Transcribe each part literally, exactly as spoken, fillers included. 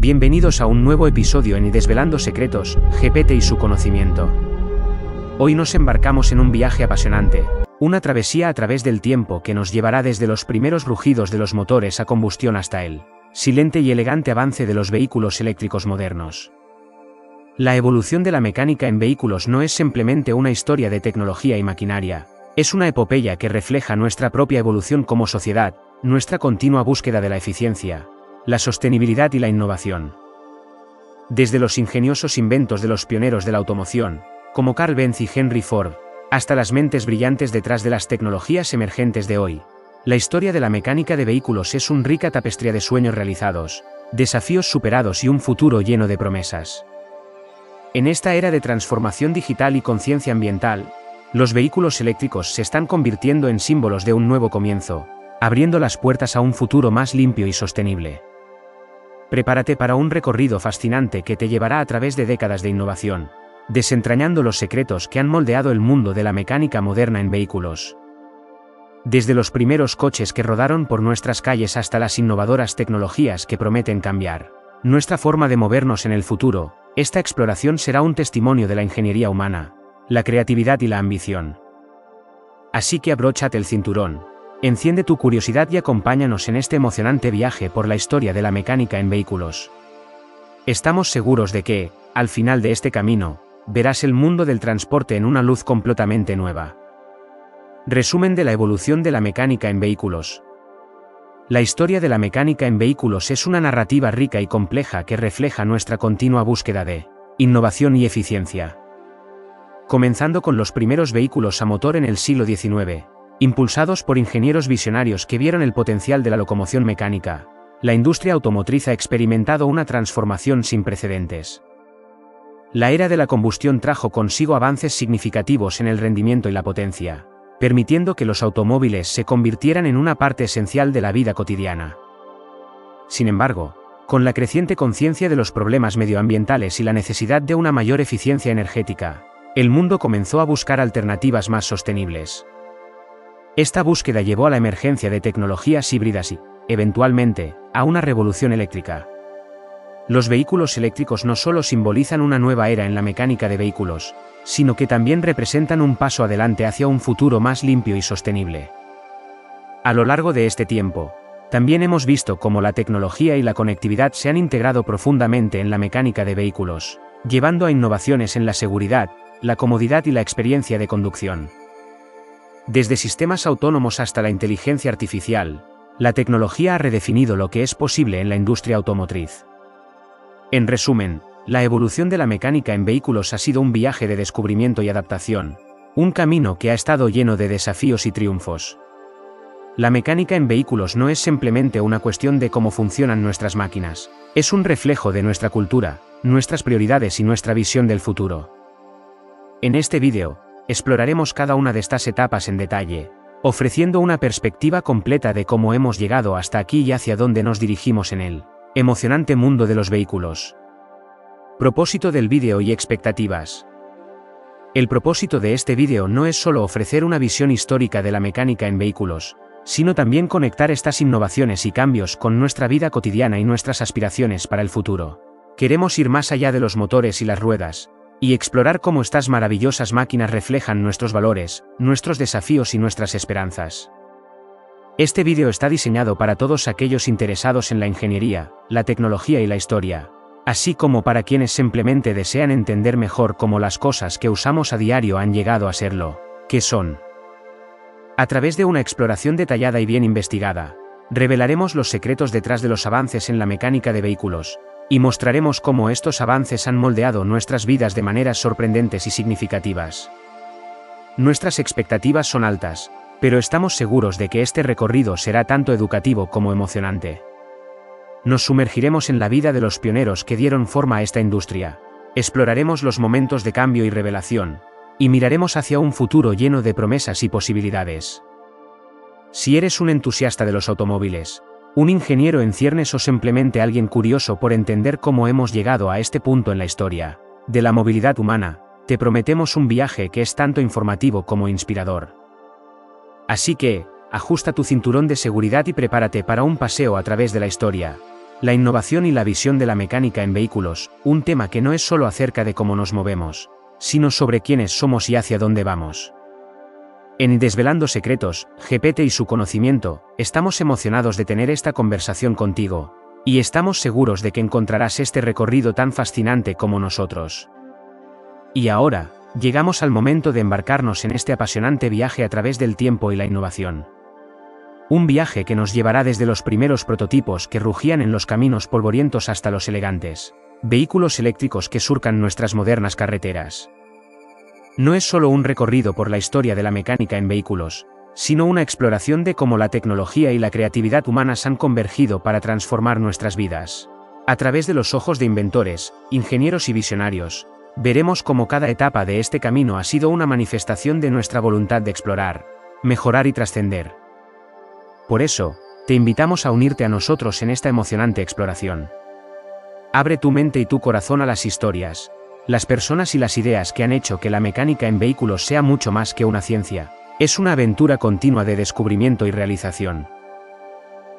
Bienvenidos a un nuevo episodio en Desvelando Secretos, G P T y su Conocimiento. Hoy nos embarcamos en un viaje apasionante, una travesía a través del tiempo que nos llevará desde los primeros rugidos de los motores a combustión hasta el silente y elegante avance de los vehículos eléctricos modernos. La evolución de la mecánica en vehículos no es simplemente una historia de tecnología y maquinaria, es una epopeya que refleja nuestra propia evolución como sociedad, nuestra continua búsqueda de la eficiencia, la sostenibilidad y la innovación. Desde los ingeniosos inventos de los pioneros de la automoción, como Carl Benz y Henry Ford, hasta las mentes brillantes detrás de las tecnologías emergentes de hoy, la historia de la mecánica de vehículos es una rica tapestría de sueños realizados, desafíos superados y un futuro lleno de promesas. En esta era de transformación digital y conciencia ambiental, los vehículos eléctricos se están convirtiendo en símbolos de un nuevo comienzo, abriendo las puertas a un futuro más limpio y sostenible. Prepárate para un recorrido fascinante que te llevará a través de décadas de innovación, desentrañando los secretos que han moldeado el mundo de la mecánica moderna en vehículos. Desde los primeros coches que rodaron por nuestras calles hasta las innovadoras tecnologías que prometen cambiar nuestra forma de movernos en el futuro, esta exploración será un testimonio de la ingeniería humana, la creatividad y la ambición. Así que abróchate el cinturón, enciende tu curiosidad y acompáñanos en este emocionante viaje por la historia de la mecánica en vehículos. Estamos seguros de que, al final de este camino, verás el mundo del transporte en una luz completamente nueva. Resumen de la evolución de la mecánica en vehículos. La historia de la mecánica en vehículos es una narrativa rica y compleja que refleja nuestra continua búsqueda de innovación y eficiencia. Comenzando con los primeros vehículos a motor en el siglo diecinueve, impulsados por ingenieros visionarios que vieron el potencial de la locomoción mecánica, la industria automotriz ha experimentado una transformación sin precedentes. La era de la combustión trajo consigo avances significativos en el rendimiento y la potencia, permitiendo que los automóviles se convirtieran en una parte esencial de la vida cotidiana. Sin embargo, con la creciente conciencia de los problemas medioambientales y la necesidad de una mayor eficiencia energética, el mundo comenzó a buscar alternativas más sostenibles. Esta búsqueda llevó a la emergencia de tecnologías híbridas y, eventualmente, a una revolución eléctrica. Los vehículos eléctricos no solo simbolizan una nueva era en la mecánica de vehículos, sino que también representan un paso adelante hacia un futuro más limpio y sostenible. A lo largo de este tiempo, también hemos visto cómo la tecnología y la conectividad se han integrado profundamente en la mecánica de vehículos, llevando a innovaciones en la seguridad, la comodidad y la experiencia de conducción. Desde sistemas autónomos hasta la inteligencia artificial, la tecnología ha redefinido lo que es posible en la industria automotriz. En resumen, la evolución de la mecánica en vehículos ha sido un viaje de descubrimiento y adaptación, un camino que ha estado lleno de desafíos y triunfos. La mecánica en vehículos no es simplemente una cuestión de cómo funcionan nuestras máquinas, es un reflejo de nuestra cultura, nuestras prioridades y nuestra visión del futuro. En este vídeo, exploraremos cada una de estas etapas en detalle, ofreciendo una perspectiva completa de cómo hemos llegado hasta aquí y hacia dónde nos dirigimos en el emocionante mundo de los vehículos. Propósito del vídeo y expectativas. El propósito de este vídeo no es solo ofrecer una visión histórica de la mecánica en vehículos, sino también conectar estas innovaciones y cambios con nuestra vida cotidiana y nuestras aspiraciones para el futuro. Queremos ir más allá de los motores y las ruedas, y explorar cómo estas maravillosas máquinas reflejan nuestros valores, nuestros desafíos y nuestras esperanzas. Este vídeo está diseñado para todos aquellos interesados en la ingeniería, la tecnología y la historia, así como para quienes simplemente desean entender mejor cómo las cosas que usamos a diario han llegado a ser lo que son. A través de una exploración detallada y bien investigada, revelaremos los secretos detrás de los avances en la mecánica de vehículos, y mostraremos cómo estos avances han moldeado nuestras vidas de maneras sorprendentes y significativas. Nuestras expectativas son altas, pero estamos seguros de que este recorrido será tanto educativo como emocionante. Nos sumergiremos en la vida de los pioneros que dieron forma a esta industria, exploraremos los momentos de cambio y revelación, y miraremos hacia un futuro lleno de promesas y posibilidades. Si eres un entusiasta de los automóviles, un ingeniero en ciernes o simplemente alguien curioso por entender cómo hemos llegado a este punto en la historia de la movilidad humana, te prometemos un viaje que es tanto informativo como inspirador. Así que, ajusta tu cinturón de seguridad y prepárate para un paseo a través de la historia, La innovación y la visión de la mecánica en vehículos, un tema que no es solo acerca de cómo nos movemos, sino sobre quiénes somos y hacia dónde vamos. En Desvelando Secretos, G P T y su Conocimiento, estamos emocionados de tener esta conversación contigo, y estamos seguros de que encontrarás este recorrido tan fascinante como nosotros. Y ahora, llegamos al momento de embarcarnos en este apasionante viaje a través del tiempo y la innovación. Un viaje que nos llevará desde los primeros prototipos que rugían en los caminos polvorientos hasta los elegantes vehículos eléctricos que surcan nuestras modernas carreteras. No es solo un recorrido por la historia de la mecánica en vehículos, sino una exploración de cómo la tecnología y la creatividad humanas han convergido para transformar nuestras vidas. A través de los ojos de inventores, ingenieros y visionarios, veremos cómo cada etapa de este camino ha sido una manifestación de nuestra voluntad de explorar, mejorar y trascender. Por eso, te invitamos a unirte a nosotros en esta emocionante exploración. Abre tu mente y tu corazón a las historias, las personas y las ideas que han hecho que la mecánica en vehículos sea mucho más que una ciencia. Es una aventura continua de descubrimiento y realización.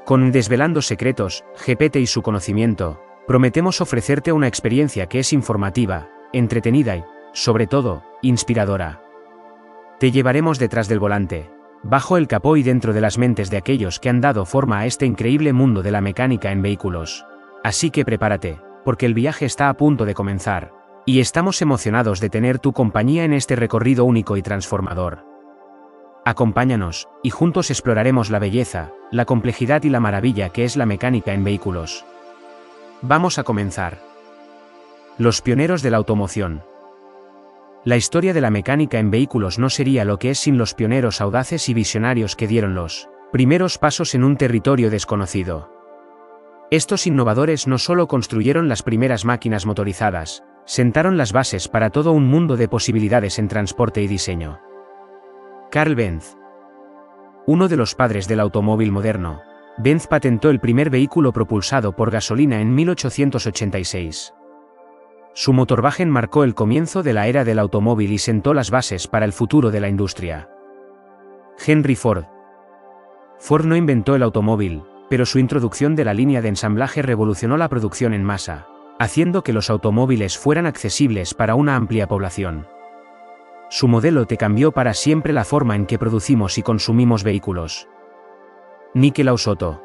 Con Desvelando Secretos, G P T y su Conocimiento, prometemos ofrecerte una experiencia que es informativa, entretenida y, sobre todo, inspiradora. Te llevaremos detrás del volante, bajo el capó y dentro de las mentes de aquellos que han dado forma a este increíble mundo de la mecánica en vehículos. Así que prepárate, porque el viaje está a punto de comenzar, y estamos emocionados de tener tu compañía en este recorrido único y transformador. Acompáñanos, y juntos exploraremos la belleza, la complejidad y la maravilla que es la mecánica en vehículos. Vamos a comenzar. Los pioneros de la automoción. La historia de la mecánica en vehículos no sería lo que es sin los pioneros audaces y visionarios que dieron los primeros pasos en un territorio desconocido. Estos innovadores no solo construyeron las primeras máquinas motorizadas, sentaron las bases para todo un mundo de posibilidades en transporte y diseño. Carl Benz, uno de los padres del automóvil moderno, Benz patentó el primer vehículo propulsado por gasolina en mil ochocientos ochenta y seis. Su motorwagen marcó el comienzo de la era del automóvil y sentó las bases para el futuro de la industria. Henry Ford. Ford no inventó el automóvil, pero su introducción de la línea de ensamblaje revolucionó la producción en masa, haciendo que los automóviles fueran accesibles para una amplia población. Su modelo T cambió para siempre la forma en que producimos y consumimos vehículos. Nikolaus Otto,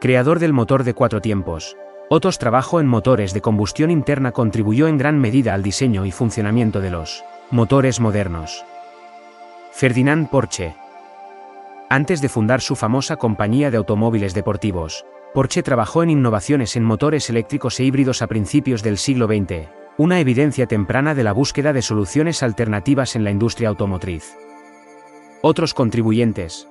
creador del motor de cuatro tiempos, Otto's trabajo en motores de combustión interna contribuyó en gran medida al diseño y funcionamiento de los motores modernos. Ferdinand Porsche. Antes de fundar su famosa compañía de automóviles deportivos, Porsche trabajó en innovaciones en motores eléctricos e híbridos a principios del siglo veinte, una evidencia temprana de la búsqueda de soluciones alternativas en la industria automotriz. Otros contribuyentes.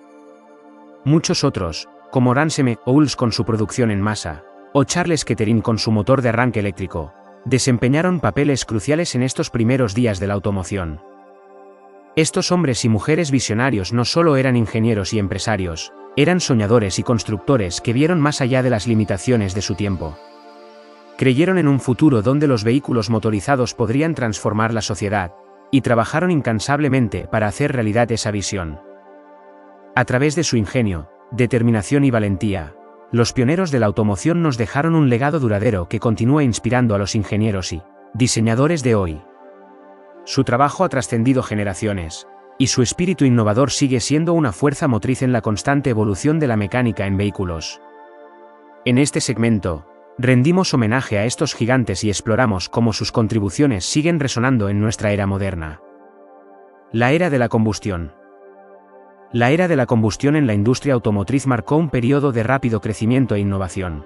Muchos otros, como Ransom Olds con su producción en masa, o Charles Kettering con su motor de arranque eléctrico, desempeñaron papeles cruciales en estos primeros días de la automoción. Estos hombres y mujeres visionarios no solo eran ingenieros y empresarios, eran soñadores y constructores que vieron más allá de las limitaciones de su tiempo. Creyeron en un futuro donde los vehículos motorizados podrían transformar la sociedad, y trabajaron incansablemente para hacer realidad esa visión. A través de su ingenio, determinación y valentía, los pioneros de la automoción nos dejaron un legado duradero que continúa inspirando a los ingenieros y diseñadores de hoy. Su trabajo ha trascendido generaciones, y su espíritu innovador sigue siendo una fuerza motriz en la constante evolución de la mecánica en vehículos. En este segmento, rendimos homenaje a estos gigantes y exploramos cómo sus contribuciones siguen resonando en nuestra era moderna. La era de la combustión. La era de la combustión en la industria automotriz marcó un periodo de rápido crecimiento e innovación.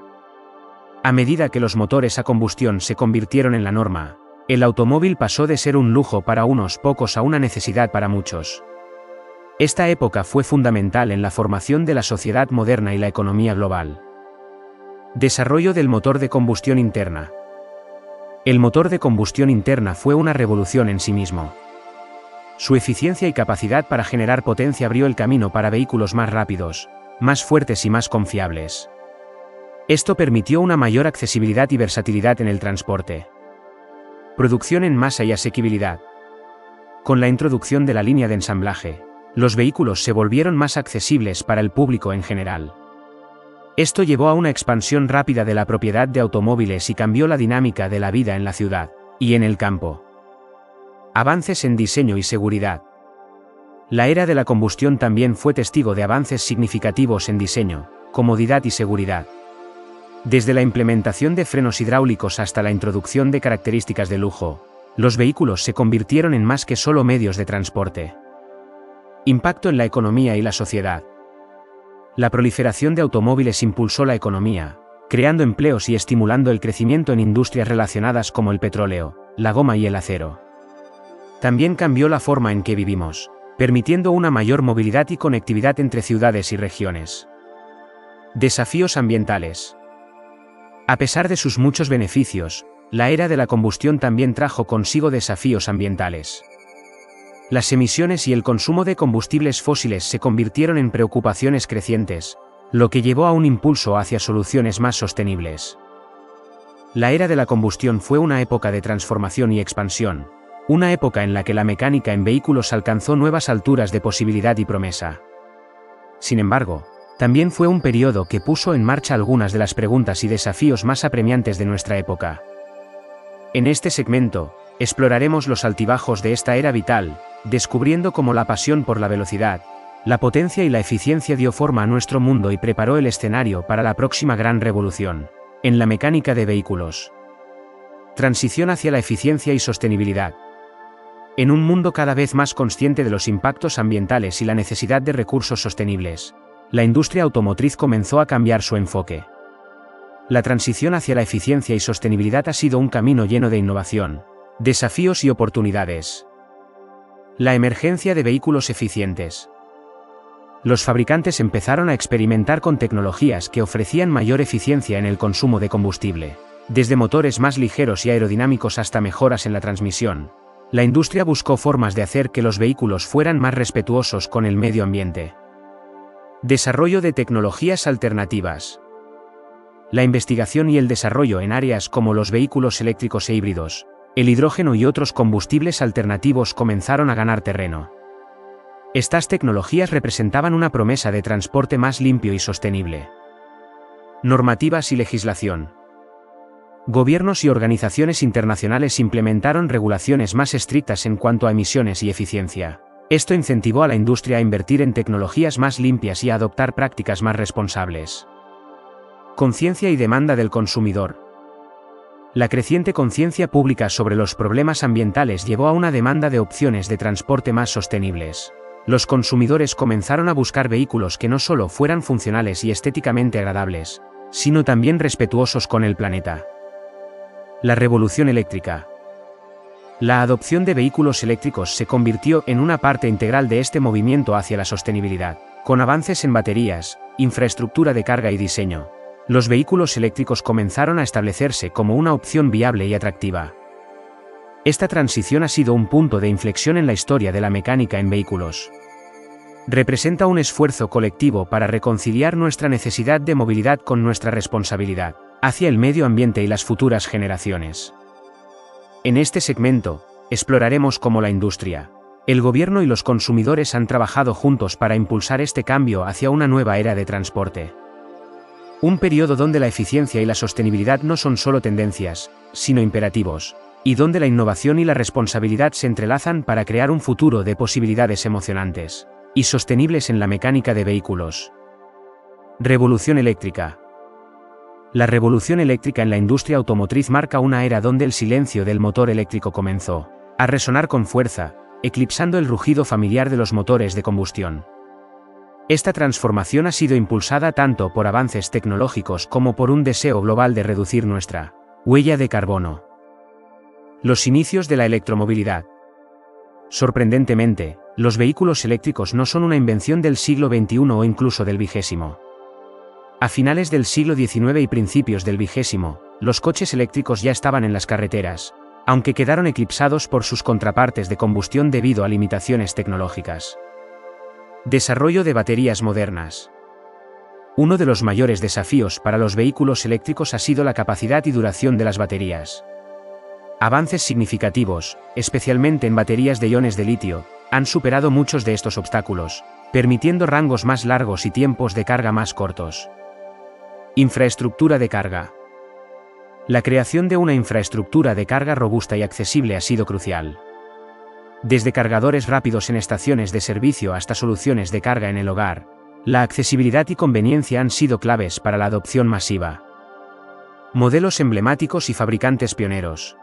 A medida que los motores a combustión se convirtieron en la norma, el automóvil pasó de ser un lujo para unos pocos a una necesidad para muchos. Esta época fue fundamental en la formación de la sociedad moderna y la economía global. Desarrollo del motor de combustión interna. El motor de combustión interna fue una revolución en sí mismo. Su eficiencia y capacidad para generar potencia abrió el camino para vehículos más rápidos, más fuertes y más confiables. Esto permitió una mayor accesibilidad y versatilidad en el transporte. Producción en masa y asequibilidad. Con la introducción de la línea de ensamblaje, los vehículos se volvieron más accesibles para el público en general. Esto llevó a una expansión rápida de la propiedad de automóviles y cambió la dinámica de la vida en la ciudad y en el campo. Avances en diseño y seguridad. La era de la combustión también fue testigo de avances significativos en diseño, comodidad y seguridad. Desde la implementación de frenos hidráulicos hasta la introducción de características de lujo, los vehículos se convirtieron en más que solo medios de transporte. Impacto en la economía y la sociedad. La proliferación de automóviles impulsó la economía, creando empleos y estimulando el crecimiento en industrias relacionadas como el petróleo, la goma y el acero. También cambió la forma en que vivimos, permitiendo una mayor movilidad y conectividad entre ciudades y regiones. Desafíos ambientales. A pesar de sus muchos beneficios, la era de la combustión también trajo consigo desafíos ambientales. Las emisiones y el consumo de combustibles fósiles se convirtieron en preocupaciones crecientes, lo que llevó a un impulso hacia soluciones más sostenibles. La era de la combustión fue una época de transformación y expansión, una época en la que la mecánica en vehículos alcanzó nuevas alturas de posibilidad y promesa. Sin embargo, también fue un periodo que puso en marcha algunas de las preguntas y desafíos más apremiantes de nuestra época. En este segmento, exploraremos los altibajos de esta era vital, descubriendo cómo la pasión por la velocidad, la potencia y la eficiencia dio forma a nuestro mundo y preparó el escenario para la próxima gran revolución, en la mecánica de vehículos. Transición hacia la eficiencia y sostenibilidad. En un mundo cada vez más consciente de los impactos ambientales y la necesidad de recursos sostenibles, la industria automotriz comenzó a cambiar su enfoque. La transición hacia la eficiencia y sostenibilidad ha sido un camino lleno de innovación, desafíos y oportunidades. La emergencia de vehículos eficientes. Los fabricantes empezaron a experimentar con tecnologías que ofrecían mayor eficiencia en el consumo de combustible, desde motores más ligeros y aerodinámicos hasta mejoras en la transmisión. La industria buscó formas de hacer que los vehículos fueran más respetuosos con el medio ambiente. Desarrollo de tecnologías alternativas. La investigación y el desarrollo en áreas como los vehículos eléctricos e híbridos, el hidrógeno y otros combustibles alternativos comenzaron a ganar terreno. Estas tecnologías representaban una promesa de transporte más limpio y sostenible. Normativas y legislación. Gobiernos y organizaciones internacionales implementaron regulaciones más estrictas en cuanto a emisiones y eficiencia. Esto incentivó a la industria a invertir en tecnologías más limpias y a adoptar prácticas más responsables. Conciencia y demanda del consumidor. La creciente conciencia pública sobre los problemas ambientales llevó a una demanda de opciones de transporte más sostenibles. Los consumidores comenzaron a buscar vehículos que no solo fueran funcionales y estéticamente agradables, sino también respetuosos con el planeta. La revolución eléctrica. La adopción de vehículos eléctricos se convirtió en una parte integral de este movimiento hacia la sostenibilidad, con avances en baterías, infraestructura de carga y diseño. Los vehículos eléctricos comenzaron a establecerse como una opción viable y atractiva. Esta transición ha sido un punto de inflexión en la historia de la mecánica en vehículos. Representa un esfuerzo colectivo para reconciliar nuestra necesidad de movilidad con nuestra responsabilidad hacia el medio ambiente y las futuras generaciones. En este segmento, exploraremos cómo la industria, el gobierno y los consumidores han trabajado juntos para impulsar este cambio hacia una nueva era de transporte. Un periodo donde la eficiencia y la sostenibilidad no son solo tendencias, sino imperativos, y donde la innovación y la responsabilidad se entrelazan para crear un futuro de posibilidades emocionantes y sostenibles en la mecánica de vehículos. Revolución eléctrica. La revolución eléctrica en la industria automotriz marca una era donde el silencio del motor eléctrico comenzó a resonar con fuerza, eclipsando el rugido familiar de los motores de combustión. Esta transformación ha sido impulsada tanto por avances tecnológicos como por un deseo global de reducir nuestra huella de carbono. Los inicios de la electromovilidad. Sorprendentemente, los vehículos eléctricos no son una invención del siglo veintiuno o incluso del vigésimo. A finales del siglo diecinueve y principios del vigésimo, los coches eléctricos ya estaban en las carreteras, aunque quedaron eclipsados por sus contrapartes de combustión debido a limitaciones tecnológicas. Desarrollo de baterías modernas. Uno de los mayores desafíos para los vehículos eléctricos ha sido la capacidad y duración de las baterías. Avances significativos, especialmente en baterías de iones de litio, han superado muchos de estos obstáculos, permitiendo rangos más largos y tiempos de carga más cortos. Infraestructura de carga. La creación de una infraestructura de carga robusta y accesible ha sido crucial. Desde cargadores rápidos en estaciones de servicio hasta soluciones de carga en el hogar, la accesibilidad y conveniencia han sido claves para la adopción masiva. Modelos emblemáticos y fabricantes pioneros.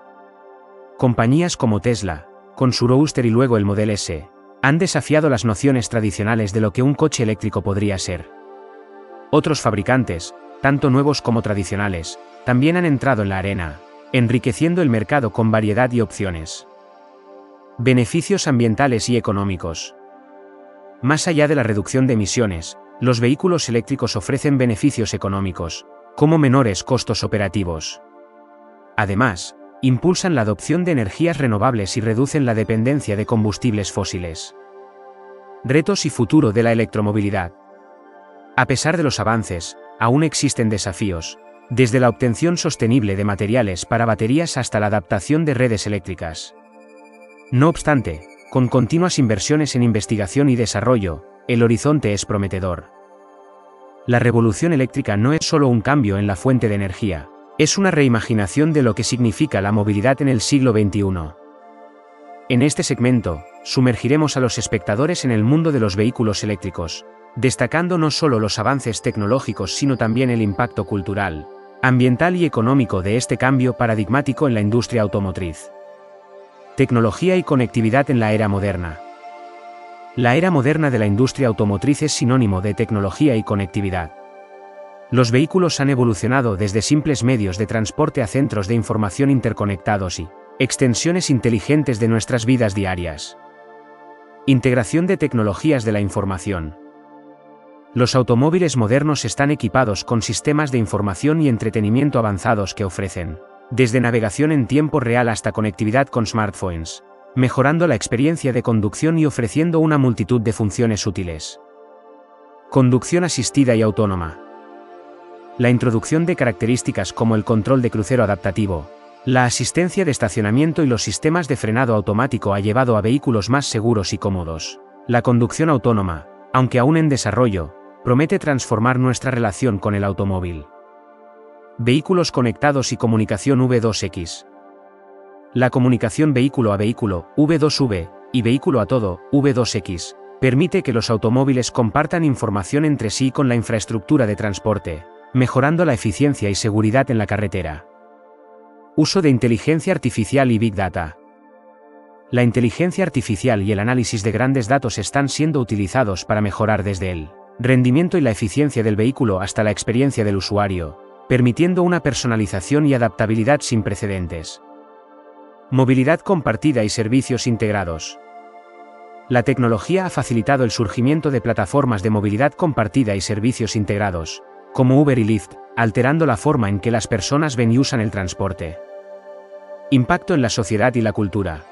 Compañías como Tesla, con su Roadster y luego el Model S, han desafiado las nociones tradicionales de lo que un coche eléctrico podría ser. Otros fabricantes, tanto nuevos como tradicionales, también han entrado en la arena, enriqueciendo el mercado con variedad y opciones. Beneficios ambientales y económicos. Más allá de la reducción de emisiones, los vehículos eléctricos ofrecen beneficios económicos, como menores costos operativos. Además, impulsan la adopción de energías renovables y reducen la dependencia de combustibles fósiles. Retos y futuro de la electromovilidad. A pesar de los avances, aún existen desafíos, desde la obtención sostenible de materiales para baterías hasta la adaptación de redes eléctricas. No obstante, con continuas inversiones en investigación y desarrollo, el horizonte es prometedor. La revolución eléctrica no es solo un cambio en la fuente de energía, es una reimaginación de lo que significa la movilidad en el siglo veintiuno. En este segmento, sumergiremos a los espectadores en el mundo de los vehículos eléctricos, destacando no solo los avances tecnológicos sino también el impacto cultural, ambiental y económico de este cambio paradigmático en la industria automotriz. Tecnología y conectividad en la era moderna. La era moderna de la industria automotriz es sinónimo de tecnología y conectividad. Los vehículos han evolucionado desde simples medios de transporte a centros de información interconectados y extensiones inteligentes de nuestras vidas diarias. Integración de tecnologías de la información. Los automóviles modernos están equipados con sistemas de información y entretenimiento avanzados que ofrecen, desde navegación en tiempo real hasta conectividad con smartphones, mejorando la experiencia de conducción y ofreciendo una multitud de funciones útiles. Conducción asistida y autónoma. La introducción de características como el control de crucero adaptativo, la asistencia de estacionamiento y los sistemas de frenado automático ha llevado a vehículos más seguros y cómodos. La conducción autónoma, aunque aún en desarrollo, promete transformar nuestra relación con el automóvil. Vehículos conectados y comunicación V dos X. La comunicación vehículo a vehículo, V dos V, y vehículo a todo, V dos X, permite que los automóviles compartan información entre sí con la infraestructura de transporte, mejorando la eficiencia y seguridad en la carretera. Uso de inteligencia artificial y Big Data. La inteligencia artificial y el análisis de grandes datos están siendo utilizados para mejorar desde el rendimiento y la eficiencia del vehículo hasta la experiencia del usuario, permitiendo una personalización y adaptabilidad sin precedentes. Movilidad compartida y servicios integrados. La tecnología ha facilitado el surgimiento de plataformas de movilidad compartida y servicios integrados, como Uber y Lyft, alterando la forma en que las personas ven y usan el transporte. Impacto en la sociedad y la cultura.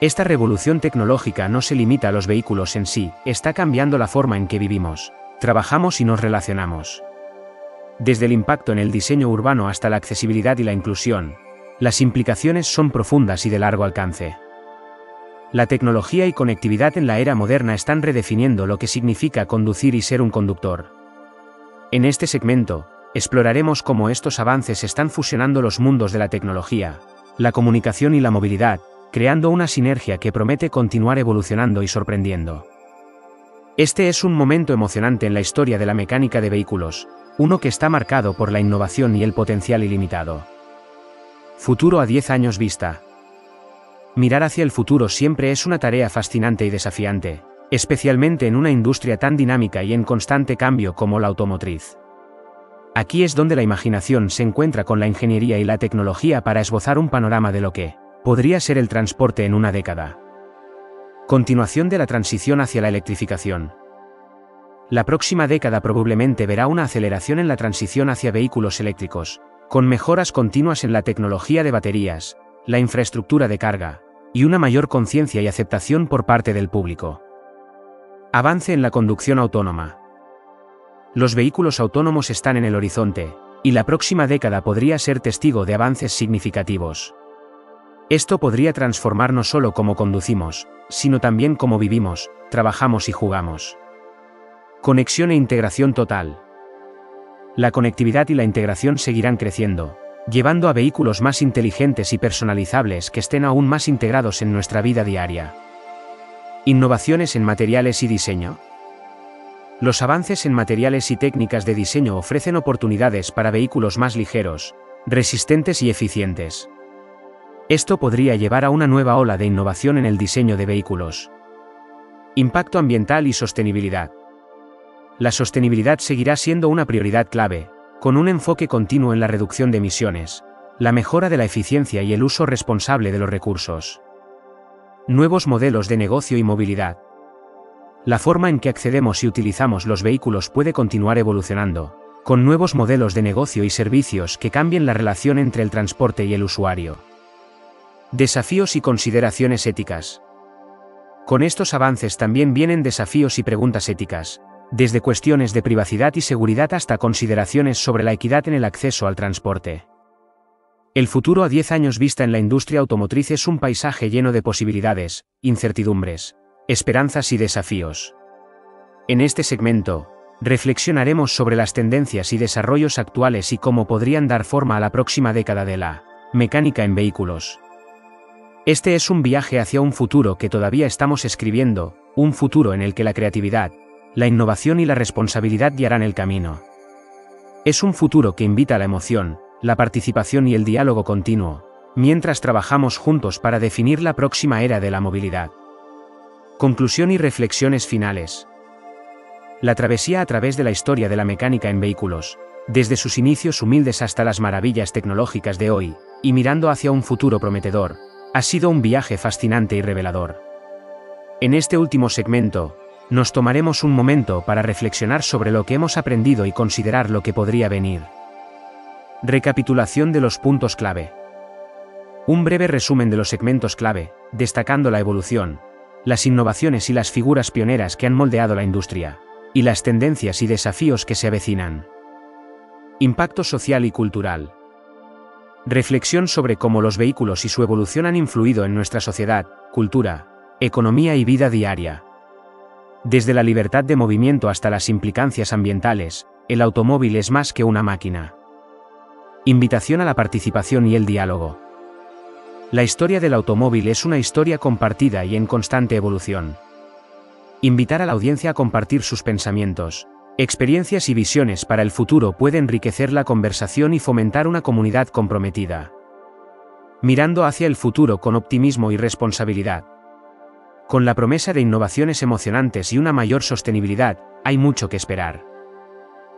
Esta revolución tecnológica no se limita a los vehículos en sí, está cambiando la forma en que vivimos, trabajamos y nos relacionamos. Desde el impacto en el diseño urbano hasta la accesibilidad y la inclusión, las implicaciones son profundas y de largo alcance. La tecnología y conectividad en la era moderna están redefiniendo lo que significa conducir y ser un conductor. En este segmento, exploraremos cómo estos avances están fusionando los mundos de la tecnología, la comunicación y la movilidad, creando una sinergia que promete continuar evolucionando y sorprendiendo. Este es un momento emocionante en la historia de la mecánica de vehículos, uno que está marcado por la innovación y el potencial ilimitado. Futuro a diez años vista. Mirar hacia el futuro siempre es una tarea fascinante y desafiante, especialmente en una industria tan dinámica y en constante cambio como la automotriz. Aquí es donde la imaginación se encuentra con la ingeniería y la tecnología para esbozar un panorama de lo que podría ser el transporte en una década. Continuación de la transición hacia la electrificación. La próxima década probablemente verá una aceleración en la transición hacia vehículos eléctricos, con mejoras continuas en la tecnología de baterías, la infraestructura de carga, y una mayor conciencia y aceptación por parte del público. Avance en la conducción autónoma. Los vehículos autónomos están en el horizonte, y la próxima década podría ser testigo de avances significativos. Esto podría transformar no solo cómo conducimos, sino también cómo vivimos, trabajamos y jugamos. Conexión e integración total. la conectividad y la integración seguirán creciendo, llevando a vehículos más inteligentes y personalizables que estén aún más integrados en nuestra vida diaria. Innovaciones en materiales y diseño. Los avances en materiales y técnicas de diseño ofrecen oportunidades para vehículos más ligeros, resistentes y eficientes. Esto podría llevar a una nueva ola de innovación en el diseño de vehículos. Impacto ambiental y sostenibilidad. La sostenibilidad seguirá siendo una prioridad clave, con un enfoque continuo en la reducción de emisiones, la mejora de la eficiencia y el uso responsable de los recursos. Nuevos modelos de negocio y movilidad. La forma en que accedemos y utilizamos los vehículos puede continuar evolucionando, con nuevos modelos de negocio y servicios que cambien la relación entre el transporte y el usuario. Desafíos y consideraciones éticas. Con estos avances también vienen desafíos y preguntas éticas, desde cuestiones de privacidad y seguridad hasta consideraciones sobre la equidad en el acceso al transporte. El futuro a diez años vista en la industria automotriz es un paisaje lleno de posibilidades, incertidumbres, esperanzas y desafíos. En este segmento, reflexionaremos sobre las tendencias y desarrollos actuales y cómo podrían dar forma a la próxima década de la mecánica en vehículos. Este es un viaje hacia un futuro que todavía estamos escribiendo, un futuro en el que la creatividad, la innovación y la responsabilidad guiarán el camino. Es un futuro que invita a la emoción, la participación y el diálogo continuo, mientras trabajamos juntos para definir la próxima era de la movilidad. Conclusión y reflexiones finales. La travesía a través de la historia de la mecánica en vehículos, desde sus inicios humildes hasta las maravillas tecnológicas de hoy, y mirando hacia un futuro prometedor, ha sido un viaje fascinante y revelador. En este último segmento, nos tomaremos un momento para reflexionar sobre lo que hemos aprendido y considerar lo que podría venir. Recapitulación de los puntos clave. Un breve resumen de los segmentos clave, destacando la evolución, las innovaciones y las figuras pioneras que han moldeado la industria, y las tendencias y desafíos que se avecinan. Impacto social y cultural. Reflexión sobre cómo los vehículos y su evolución han influido en nuestra sociedad, cultura, economía y vida diaria. Desde la libertad de movimiento hasta las implicancias ambientales, el automóvil es más que una máquina. Invitación a la participación y el diálogo. La historia del automóvil es una historia compartida y en constante evolución. Invitar a la audiencia a compartir sus pensamientos, experiencias y visiones para el futuro puede enriquecer la conversación y fomentar una comunidad comprometida. Mirando hacia el futuro con optimismo y responsabilidad. Con la promesa de innovaciones emocionantes y una mayor sostenibilidad, hay mucho que esperar.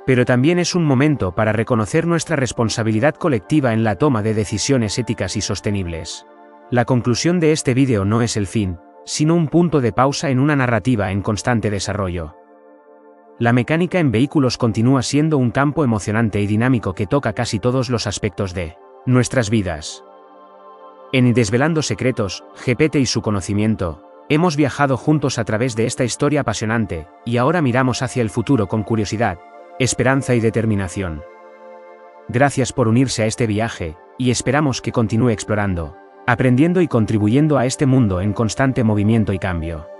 Pero también es un momento para reconocer nuestra responsabilidad colectiva en la toma de decisiones éticas y sostenibles. La conclusión de este vídeo no es el fin, sino un punto de pausa en una narrativa en constante desarrollo. La mecánica en vehículos continúa siendo un campo emocionante y dinámico que toca casi todos los aspectos de nuestras vidas. En Desvelando Secretos, G P T y su Conocimiento, hemos viajado juntos a través de esta historia apasionante, y ahora miramos hacia el futuro con curiosidad, esperanza y determinación. Gracias por unirse a este viaje, y esperamos que continúe explorando, aprendiendo y contribuyendo a este mundo en constante movimiento y cambio.